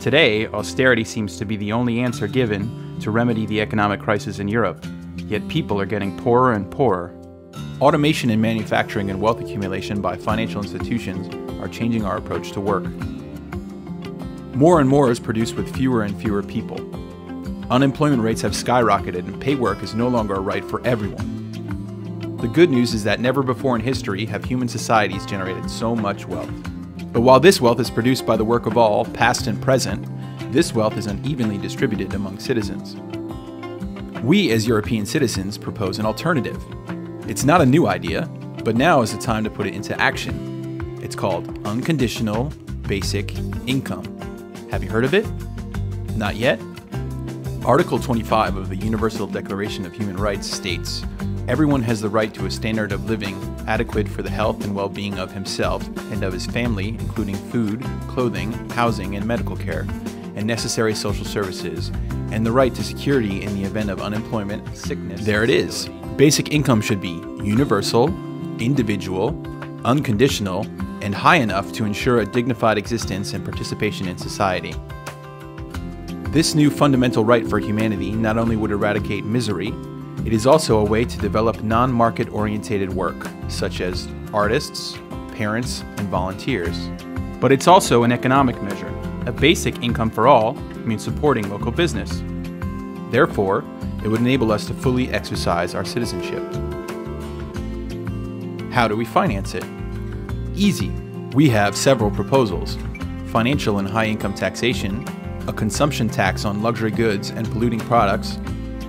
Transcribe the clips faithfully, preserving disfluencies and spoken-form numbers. Today, austerity seems to be the only answer given to remedy the economic crisis in Europe, yet people are getting poorer and poorer. Automation in manufacturing and wealth accumulation by financial institutions are changing our approach to work. More and more is produced with fewer and fewer people. Unemployment rates have skyrocketed and pay work is no longer a right for everyone. The good news is that never before in history have human societies generated so much wealth. But while this wealth is produced by the work of all, past and present, this wealth is unevenly distributed among citizens. We as European citizens propose an alternative. It's not a new idea, but now is the time to put it into action. It's called unconditional basic income. Have you heard of it? Not yet? Article twenty-five of the Universal Declaration of Human Rights states, "Everyone has the right to a standard of living adequate for the health and well-being of himself and of his family, including food, clothing, housing, and medical care, and necessary social services, and the right to security in the event of unemployment, sickness." There it is. Basic income should be universal, individual, unconditional, and high enough to ensure a dignified existence and participation in society. This new fundamental right for humanity not only would eradicate misery, it is also a way to develop non-market-oriented work, such as artists, parents, and volunteers. But it's also an economic measure. A basic income for all means supporting local business. Therefore, it would enable us to fully exercise our citizenship. How do we finance it? Easy. We have several proposals: financial and high-income taxation, a consumption tax on luxury goods and polluting products,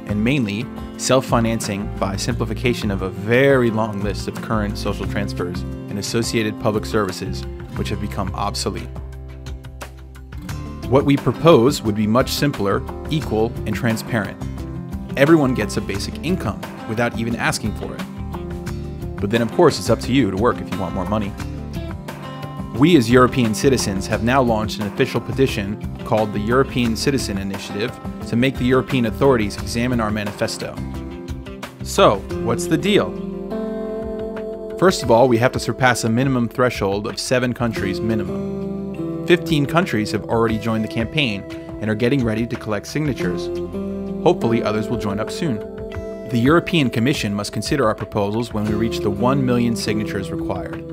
and mainly self-financing by simplification of a very long list of current social transfers and associated public services which have become obsolete. What we propose would be much simpler, equal, and transparent. Everyone gets a basic income without even asking for it. But then of course it's up to you to work if you want more money. We as European citizens have now launched an official petition called the European Citizen Initiative to make the European authorities examine our manifesto. So, what's the deal? First of all, we have to surpass a minimum threshold of seven countries minimum. fifteen countries have already joined the campaign and are getting ready to collect signatures. Hopefully others will join up soon. The European Commission must consider our proposals when we reach the one million signatures required.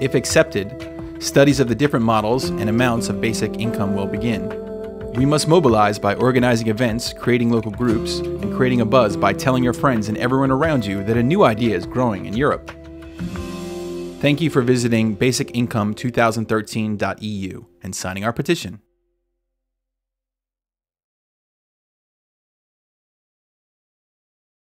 If accepted, studies of the different models and amounts of basic income will begin. We must mobilize by organizing events, creating local groups, and creating a buzz by telling your friends and everyone around you that a new idea is growing in Europe. Thank you for visiting basic income twenty thirteen dot E U and signing our petition.